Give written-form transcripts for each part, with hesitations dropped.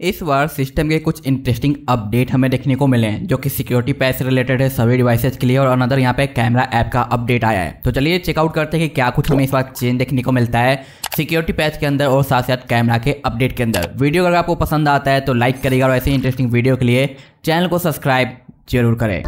इस बार सिस्टम के कुछ इंटरेस्टिंग अपडेट हमें देखने को मिले हैं जो कि सिक्योरिटी पैच से रिलेटेड है सभी डिवाइसेज के लिए, और अनदर यहाँ पे कैमरा ऐप का अपडेट आया है। तो चलिए चेकआउट करते हैं कि क्या कुछ हमें इस बार चेंज देखने को मिलता है सिक्योरिटी पैच के अंदर और साथ साथ कैमरा के अपडेट के अंदर। वीडियो अगर आपको पसंद आता है तो लाइक करिएगा और ऐसे इंटरेस्टिंग वीडियो के लिए चैनल को सब्सक्राइब जरूर करें।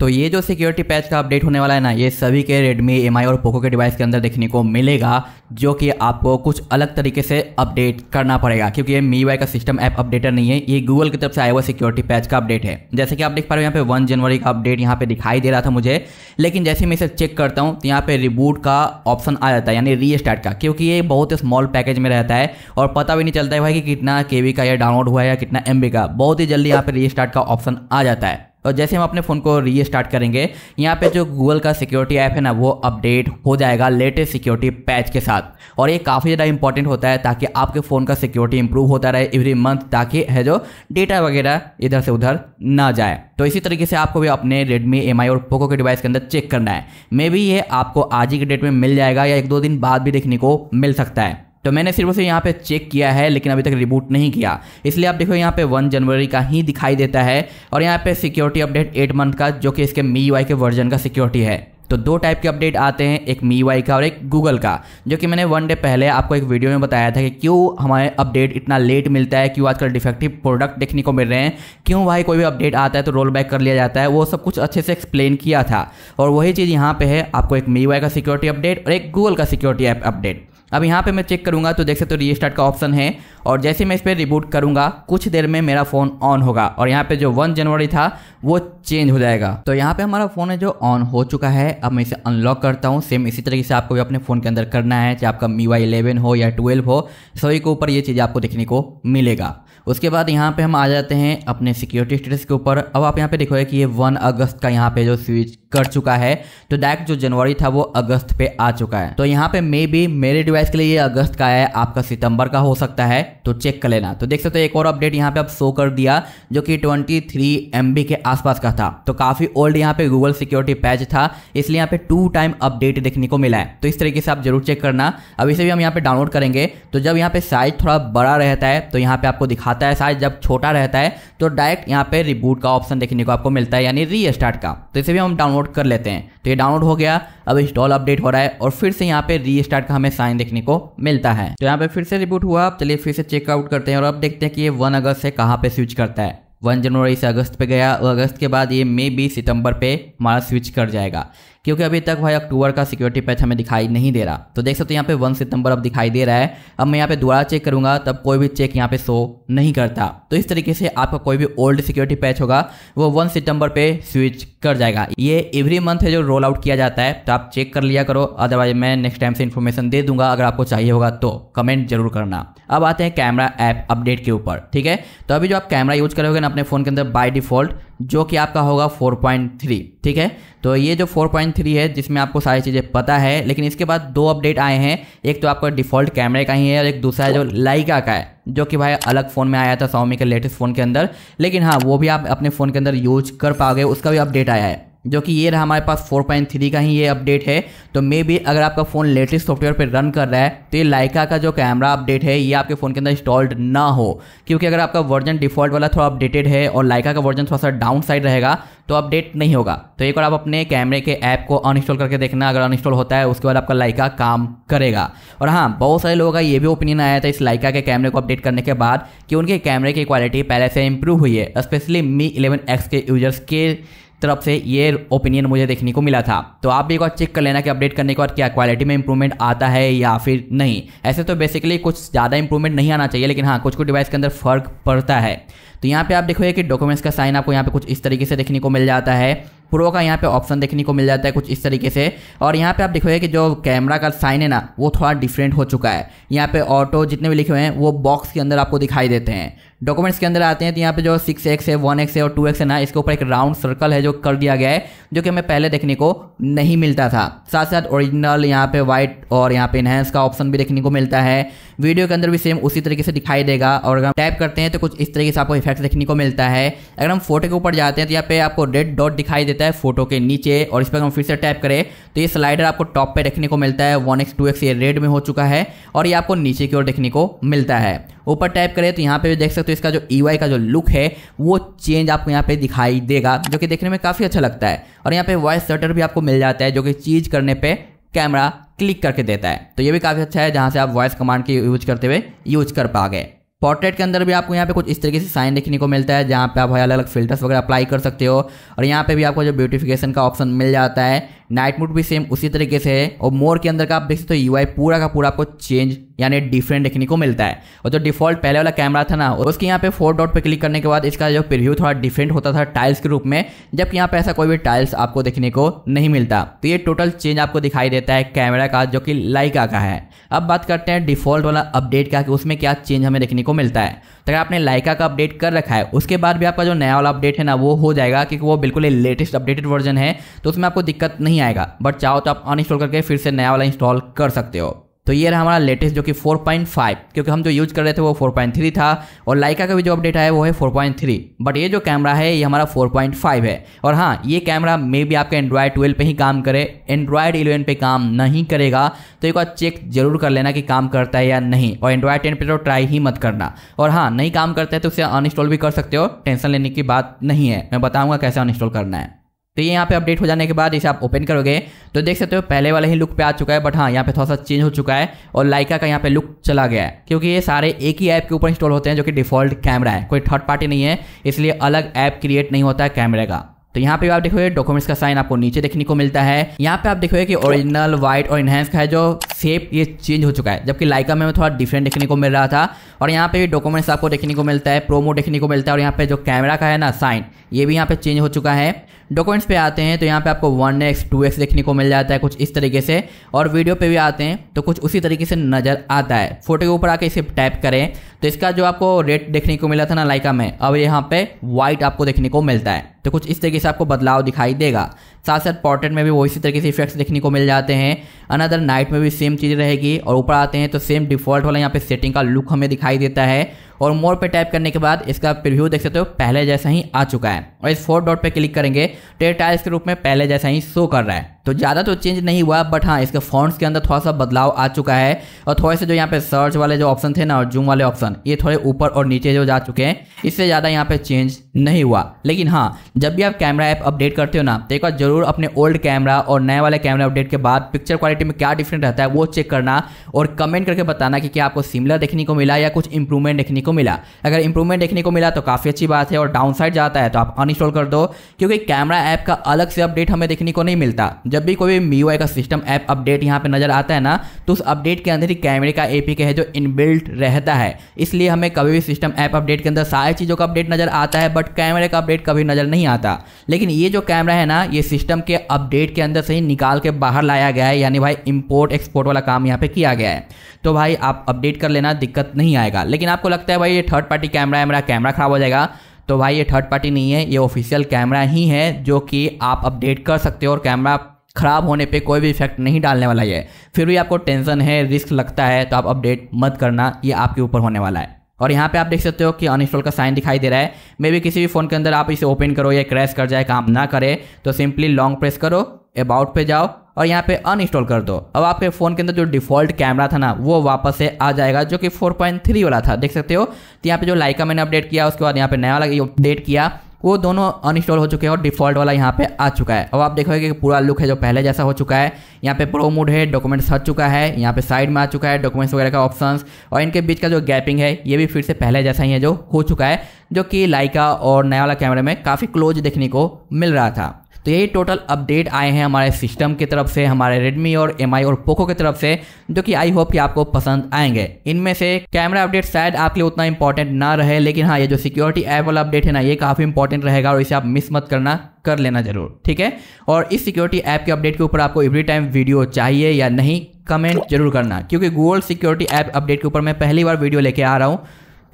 तो ये जो सिक्योरिटी पैच का अपडेट होने वाला है ना, ये सभी के Redmi, MIUI और Poco के डिवाइस के अंदर देखने को मिलेगा, जो कि आपको कुछ अलग तरीके से अपडेट करना पड़ेगा क्योंकि ये MIUI का सिस्टम ऐप अपडेटर नहीं है, ये Google की तरफ से आया हुआ सिक्योरिटी पैच का अपडेट है। जैसे कि आप देख पा रहे हो यहाँ पे 1 जनवरी का अपडेट यहाँ पे दिखाई दे रहा था मुझे, लेकिन जैसे मैं इसे चेक करता हूँ तो यहाँ पे रिबूट का ऑप्शन आ जाता है, यानी रीस्टार्ट का, क्योंकि ये बहुत स्मॉल पैकेज में रहता है और पता भी नहीं चलता है भाई कि कितना KB का यह डाउनलोड हुआ है या कितना MB का। बहुत ही जल्दी यहाँ पे रीस्टार्ट का ऑप्शन आ जाता है और जैसे हम अपने फ़ोन को रीस्टार्ट करेंगे यहाँ पे जो गूगल का सिक्योरिटी ऐप है ना वो अपडेट हो जाएगा लेटेस्ट सिक्योरिटी पैच के साथ, और ये काफ़ी ज़्यादा इंपॉर्टेंट होता है ताकि आपके फ़ोन का सिक्योरिटी इंप्रूव होता रहे एवरी मंथ, ताकि है जो डेटा वगैरह इधर से उधर ना जाए। तो इसी तरीके से आपको भी अपने Redmi, MIUI और Poco के डिवाइस के अंदर चेक करना है। मे बी ये आपको आज ही के डेट में मिल जाएगा या 1-2 दिन बाद भी देखने को मिल सकता है। तो मैंने सिर्फ उसे यहाँ पे चेक किया है लेकिन अभी तक रिबूट नहीं किया, इसलिए आप देखो यहाँ पे 1 जनवरी का ही दिखाई देता है और यहाँ पे सिक्योरिटी अपडेट 8 मंथ का, जो कि इसके MIUI के वर्जन का सिक्योरिटी है। तो 2 टाइप के अपडेट आते हैं, एक MIUI का और एक Google का, जो कि मैंने 1 डे पहले आपको एक वीडियो में बताया था कि क्यों हमारे अपडेट इतना लेट मिलता है, क्यों आजकल डिफेक्टिव प्रोडक्ट देखने को मिल रहे हैं, क्यों भाई कोई भी अपडेट आता है तो रोल बैक कर लिया जाता है, वो सब कुछ अच्छे से एक्सप्लेन किया था। और वही चीज़ यहाँ पे है, आपको एक MIUI का सिक्योरिटी अपडेट और एक Google का सिक्योरिटी ऐप अपडेट। अब यहाँ पे मैं चेक करूँगा तो देख सकते हो रीस्टार्ट का ऑप्शन है, और जैसे मैं इस पर रिबूट करूँगा कुछ देर में मेरा फ़ोन ऑन होगा और यहाँ पे जो 1 जनवरी था वो चेंज हो जाएगा। तो यहाँ पे हमारा फ़ोन है जो ऑन हो चुका है। अब मैं इसे अनलॉक करता हूँ। सेम इसी तरीके से आपको भी अपने फ़ोन के अंदर करना है, चाहे आपका MIUI 11 हो या 12 हो, सभी के ऊपर ये चीज़ आपको देखने को मिलेगा। उसके बाद यहाँ पे हम आ जाते हैं अपने सिक्योरिटी स्टेटस के ऊपर। अब आप यहाँ पे देखोगे कि ये 1 अगस्त का यहाँ पे जो स्विच कर चुका है, तो डायरेक्ट जो जनवरी था वो अगस्त पे आ चुका है। तो यहाँ पे मे बी मेरे डिवाइस के लिए ये अगस्त का है, आपका सितंबर का हो सकता है, तो चेक कर लेना। तो देख सकते हो एक और अपडेट यहाँ पे आप शो कर दिया जो कि 23 MB के आसपास का था, तो काफ़ी ओल्ड यहाँ पे गूगल सिक्योरिटी पैच था, इसलिए यहाँ पे 2 टाइम अपडेट देखने को मिला है। तो इस तरीके से आप जरूर चेक करना। अब इसे भी हम यहाँ पे डाउनलोड करेंगे, तो जब यहाँ पे साइज थोड़ा बड़ा रहता है तो यहाँ पे आपको दिखाता है साइज, जब छोटा रहता है तो डायरेक्ट यहाँ पे रिबूट का ऑप्शन देखने को आपको मिलता है, यानी रीस्टार्ट का। तो इसे भी हम डाउनलोड कर लेते हैं। तो ये डाउनलोड हो गया, अब इंस्टॉल अपडेट हो रहा है और फिर से यहाँ पे रीस्टार्ट का हमें साइन देखने को मिलता है। तो यहाँ पे फिर से रिबूट हुआ। अब चलिए फिर से चेकआउट करते हैं और अब देखते हैं कि ये 1 अगस्त से कहाँ पे स्विच करता है। 1 जनवरी से अगस्त पे गया और अगस्त के बाद ये मे बी सितंबर पे हमारा स्विच कर जाएगा, क्योंकि अभी तक भाई अक्टूबर का सिक्योरिटी पैच हमें दिखाई नहीं दे रहा। तो देख सकते हो तो यहाँ पे 1 सितंबर अब दिखाई दे रहा है। अब मैं यहाँ पे दोबारा चेक करूँगा तब कोई भी चेक यहाँ पे शो नहीं करता। तो इस तरीके से आपका कोई भी ओल्ड सिक्योरिटी पैच होगा वो 1 सितंबर पे स्विच कर जाएगा। ये एवरी मंथ है जो रोल आउट किया जाता है, तो आप चेक कर लिया करो, अदरवाइज मैं नेक्स्ट टाइम से इन्फॉर्मेशन दे दूंगा। अगर आपको चाहिए होगा तो कमेंट जरूर करना। अब आते हैं कैमरा ऐप अपडेट के ऊपर, ठीक है। तो अभी जो आप कैमरा यूज करोगे ना अपने फ़ोन के अंदर बाय डिफ़ॉल्ट, जो कि आपका होगा 4.3, ठीक है। तो ये जो 4.3 है जिसमें आपको सारी चीज़ें पता है, लेकिन इसके बाद 2 अपडेट आए हैं, एक तो आपका डिफ़ॉल्ट कैमरे का ही है और एक दूसरा है जो Leica का है, जो कि भाई अलग फ़ोन में आया था Xiaomi के लेटेस्ट फ़ोन के अंदर, लेकिन हाँ वो भी आप अपने फ़ोन के अंदर यूज कर पाओगे, उसका भी अपडेट आया है, जो कि ये रहा हमारे पास 4.3 का ही ये अपडेट है। तो मे बी अगर आपका फ़ोन लेटेस्ट सॉफ्टवेयर पर रन कर रहा है तो ये Leica का जो कैमरा अपडेट है ये आपके फ़ोन के अंदर इंस्टॉल्ड ना हो, क्योंकि अगर आपका वर्जन डिफ़ॉल्ट वाला थोड़ा अपडेटेड है और Leica का वर्जन थोड़ा सा डाउन साइड रहेगा तो अपडेट नहीं होगा। तो एक बार आप अपने कैमरे के ऐप को अनइंस्टॉल करके देखना, अगर अनइंस्टॉल होता है उसके बाद आपका Leica काम करेगा। और हाँ, बहुत सारे लोगों का ये भी ओपिनियन आया था इस Leica के कैमरे को अपडेट करने के बाद कि उनके कैमरे की क्वालिटी पहले से इंप्रूव हुई है, स्पेशली Mi 11X के यूजर्स के तरफ से ये ओपिनियन मुझे देखने को मिला था। तो आप भी एक बार चेक कर लेना कि अपडेट करने के बाद क्या क्वालिटी में इंप्रूवमेंट आता है या फिर नहीं। ऐसे तो बेसिकली कुछ ज़्यादा इंप्रूवमेंट नहीं आना चाहिए, लेकिन हाँ कुछ कुछ डिवाइस के अंदर फर्क पड़ता है। तो यहाँ पे आप देखोगे कि डॉक्यूमेंट्स का साइन आपको यहाँ पे कुछ इस तरीके से देखने को मिल जाता है, प्रो का यहाँ पे ऑप्शन देखने को मिल जाता है कुछ इस तरीके से, और यहाँ पे आप देखोगे कि जो कैमरा का साइन है ना वो थोड़ा डिफरेंट हो चुका है। यहाँ पे ऑटो जितने भी लिखे हुए हैं वो बॉक्स के अंदर आपको दिखाई देते हैं, डॉक्यूमेंट्स के अंदर आते हैं तो यहाँ पे जो 6x है, 1x है और 2x है ना, इसके ऊपर एक राउंड सर्कल है जो कर दिया गया है, जो कि हमें पहले देखने को नहीं मिलता था। साथ साथ ओरिजिनल यहाँ पे वाइट और यहाँ पे इनहेंस का ऑप्शन भी देखने को मिलता है। वीडियो के अंदर भी सेम उसी तरीके से दिखाई देगा और अगर हम टाइप करते हैं तो कुछ इस तरीके से आपको इफेक्ट देखने को मिलता है। अगर हम फोटो के ऊपर जाते हैं तो यहाँ पे आपको रेड डॉट दिखाई देता है फोटो के नीचे, और इस पर हम फिर से टाइप करें तो ये स्लाइडर आपको टॉप पे देखने को मिलता है। 1x 2x ये रेड में हो चुका है और ये आपको नीचे की ओर देखने को मिलता है। ऊपर टाइप करें तो यहाँ पे भी देख सकते हो इसका जो EUI का जो लुक है वो चेंज आपको यहाँ पे दिखाई देगा, जो कि देखने में काफ़ी अच्छा लगता है। और यहाँ पे वॉइस शटर भी आपको मिल जाता है, जो कि चीज करने पे कैमरा क्लिक करके देता है, तो ये भी काफ़ी अच्छा है, जहाँ से आप वॉइस कमांड की यूज करते हुए यूज कर पाओगे। पोर्ट्रेट के अंदर भी आपको यहाँ पे कुछ इस तरीके से साइन देखने को मिलता है, जहाँ पे आप अलग अलग फिल्टर्स वगैरह अप्लाई कर सकते हो, और यहाँ पे भी आपको जो ब्यूटिफिकेशन का ऑप्शन मिल जाता है। नाइट मोड भी सेम उसी तरीके से है, और मोर के अंदर का आप देख सकते हो UI पूरा का पूरा आपको चेंज यानी डिफरेंट देखने को मिलता है। और जो डिफॉल्ट पहले वाला कैमरा था ना, उसके यहाँ पे 4 डॉट पे क्लिक करने के बाद इसका जो प्रीव्यू थोड़ा डिफरेंट होता था टाइल्स के रूप में, जबकि यहाँ पे ऐसा कोई भी टाइल्स आपको देखने को नहीं मिलता। तो ये टोटल चेंज आपको दिखाई देता है कैमरा का, जो कि Leica का है। अब बात करते हैं डिफॉल्ट वाला अपडेट का, कि उसमें क्या चेंज हमें देखने को मिलता है। तो अगर आपने Leica का अपडेट कर रखा है, उसके बाद भी आपका जो नया वाला अपडेट है ना वो हो जाएगा, क्योंकि वो बिल्कुल लेटेस्ट अपडेटेड वर्जन है, तो उसमें आपको दिक्कत नहीं आएगा। बट चाहो तो आप अनइंस्टॉल करके फिर से नया वाला इंस्टॉल कर सकते हो। तो ये रहा हमारा लेटेस्ट जो कि 4.5, क्योंकि हम जो यूज कर रहे थे वो 4.3 था, और Leica का भी जो अपडेट आया वो है 4.3, बट ये जो कैमरा है ये हमारा 4.5 है। और हाँ, ये कैमरा मे भी आपके एंड्रॉयड 12 पे ही काम करे, एंड्रॉयड 11 पे काम नहीं करेगा, तो एक बार चेक जरूर कर लेना कि काम करता है या नहीं, और एंड्रॉयड 10 पे तो ट्राई ही मत करना। और हाँ, नहीं काम करता है तो उसे अनइंस्टॉल भी कर सकते हो, टेंशन लेने की बात नहीं है, मैं बताऊँगा कैसे अनइंस्टॉल करना है। तो ये यहाँ पे अपडेट हो जाने के बाद इसे आप ओपन करोगे तो देख सकते हो पहले वाले ही लुक पे आ चुका है, बट हाँ यहाँ पे थोड़ा सा चेंज हो चुका है और Leica का यहाँ पे लुक चला गया है, क्योंकि ये सारे एक ही ऐप के ऊपर इंस्टॉल होते हैं, जो कि डिफ़ॉल्ट कैमरा है, कोई थर्ड पार्टी नहीं है, इसलिए अलग ऐप क्रिएट नहीं होता है कैमरे का। तो यहाँ पे आप देखोगे डॉक्यूमेंट्स का साइन आपको नीचे देखने को मिलता है। यहाँ पे आप देखोगे कि ओरिजिनल वाइट और इनहेंस का है जो शेप ये चेंज हो चुका है, जबकि Leica में थोड़ा डिफरेंट देखने को मिल रहा था। और यहाँ पे भी डॉक्यूमेंट्स आपको देखने को मिलता है, प्रोमो देखने को मिलता है, और यहाँ पे जो कैमरा का है ना साइन, ये भी यहाँ पे चेंज हो चुका है। डॉक्यूमेंट्स पे आते हैं तो यहाँ पे आपको 1x 2x देखने को मिल जाता है कुछ इस तरीके से, और वीडियो पे भी आते हैं तो कुछ उसी तरीके से नजर आता है। फोटो के ऊपर आके इसे टाइप करें तो इसका जो आपको रेड देखने को मिला था ना Leica में, अब यहाँ पे व्हाइट आपको देखने को मिलता है, तो कुछ इस तरीके से आपको बदलाव दिखाई देगा। साथ साथ पोर्ट्रेट में भी वो इसी तरीके से इफेक्ट्स देखने को मिल जाते हैं। अनदर नाइट में भी सेम चीज़ रहेगी, और ऊपर आते हैं तो सेम डिफ़ॉल्ट वाला यहाँ पे सेटिंग का लुक हमें दिखाई देता है। और मोर पे टाइप करने के बाद इसका प्रीव्यू देख सकते हो पहले जैसा ही आ चुका है, और इस 4 डॉट पे क्लिक करेंगे तो टाइल्स के रूप में पहले जैसा ही शो कर रहा है। तो ज़्यादा तो चेंज नहीं हुआ, बट हाँ इसके फॉन्ट्स के अंदर थोड़ा सा बदलाव आ चुका है, और थोड़े से जो यहाँ पे सर्च वाले जो ऑप्शन थे ना और जूम वाले ऑप्शन, ये थोड़े ऊपर और नीचे जो जा चुके हैं, इससे ज़्यादा यहाँ पे चेंज नहीं हुआ। लेकिन हाँ, जब भी आप कैमरा ऐप अपडेट करते हो ना, तो एक बार जरूर अपने ओल्ड कैमरा और नए वाले कैमरा अपडेट के बाद पिक्चर क्वालिटी में क्या डिफरेंट रहता है वो चेक करना, और कमेंट करके बताना कि क्या आपको सिमिलर देखने को मिला या कुछ इंप्रूवमेंट देखने को मिला। अगर इंप्रूवमेंट देखने को मिला तो काफ़ी अच्छी बात है, और डाउन साइड जाता है तो आप अनइंस्टॉल कर दो, क्योंकि कैमरा ऐप का अलग से अपडेट हमें देखने को नहीं मिलता। जब भी कोई MIUI का सिस्टम ऐप अपडेट यहाँ पे नजर आता है ना, तो उस अपडेट के अंदर ही कैमरे का APK है जो इनबिल्ट रहता है, इसलिए हमें कभी भी सिस्टम ऐप अपडेट के अंदर सारी चीज़ों का अपडेट नज़र आता है, बट कैमरे का अपडेट कभी नज़र नहीं आता। लेकिन ये जो कैमरा है ना, ये सिस्टम के अपडेट के अंदर से ही निकाल के बाहर लाया गया है, यानी भाई इम्पोर्ट एक्सपोर्ट वाला काम यहाँ पर किया गया है। तो भाई आप अपडेट कर लेना, दिक्कत नहीं आएगा। लेकिन आपको लगता है भाई ये थर्ड पार्टी कैमरा है, मेरा कैमरा ख़राब हो जाएगा, तो भाई ये थर्ड पार्टी नहीं है, ये ऑफिशियल कैमरा ही है, जो कि आप अपडेट कर सकते हो, और कैमरा ख़राब होने पे कोई भी इफेक्ट नहीं डालने वाला है। फिर भी आपको टेंशन है, रिस्क लगता है, तो आप अपडेट मत करना, ये आपके ऊपर होने वाला है। और यहाँ पे आप देख सकते हो कि अनइंस्टॉल का साइन दिखाई दे रहा है। मे भी किसी भी फ़ोन के अंदर आप इसे ओपन करो या क्रैश कर जाए, काम ना करे, तो सिंपली लॉन्ग प्रेस करो, अबाउट पे जाओ और यहाँ पे अनइंस्टॉल कर दो। अब आपके फ़ोन के अंदर जो डिफ़ॉल्ट कैमरा था ना वो वापस से आ जाएगा, जो कि 4.3 वाला था, देख सकते हो। तो यहाँ पे जो Leica मैंने अपडेट किया, उसके बाद यहाँ पे नया वाला अपडेट किया, वो दोनों अनइंस्टॉल हो चुके हैं और डिफ़ॉल्ट वाला यहाँ पे आ चुका है। अब आप देखोगे कि पूरा लुक है जो पहले जैसा हो चुका है। यहाँ पे प्रो मोड है, डॉक्यूमेंट्स हट चुका है, यहाँ पे साइड में आ चुका है डॉक्यूमेंट्स वगैरह का ऑप्शंस, और इनके बीच का जो गैपिंग है ये भी फिर से पहले जैसा ही है जो हो चुका है, जो कि Leica और नया वाला कैमरे में काफ़ी क्लोज देखने को मिल रहा था। तो यही टोटल अपडेट आए हैं हमारे सिस्टम की तरफ से, हमारे Redmi और MI और Poco की तरफ से, जो कि आई होप कि आपको पसंद आएंगे। इनमें से कैमरा अपडेट शायद आपके लिए उतना इंपॉर्टेंट ना रहे, लेकिन हाँ ये जो सिक्योरिटी ऐप वाला अपडेट है ना, ये काफ़ी इंपॉर्टेंट रहेगा, और इसे आप मिस मत करना, कर लेना जरूर, ठीक है। और इस सिक्योरिटी ऐप के अपडेट के ऊपर आपको एवरी टाइम वीडियो चाहिए या नहीं, कमेंट जरूर करना, क्योंकि Google सिक्योरिटी ऐप अपडेट के ऊपर मैं पहली बार वीडियो लेके आ रहा हूँ,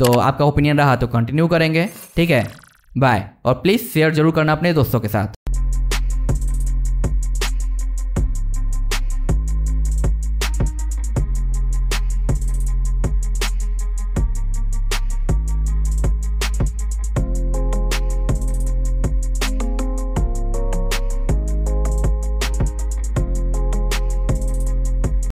तो आपका ओपिनियन रहा तो कंटिन्यू करेंगे, ठीक है। बाय, और प्लीज़ शेयर जरूर करना अपने दोस्तों के साथ।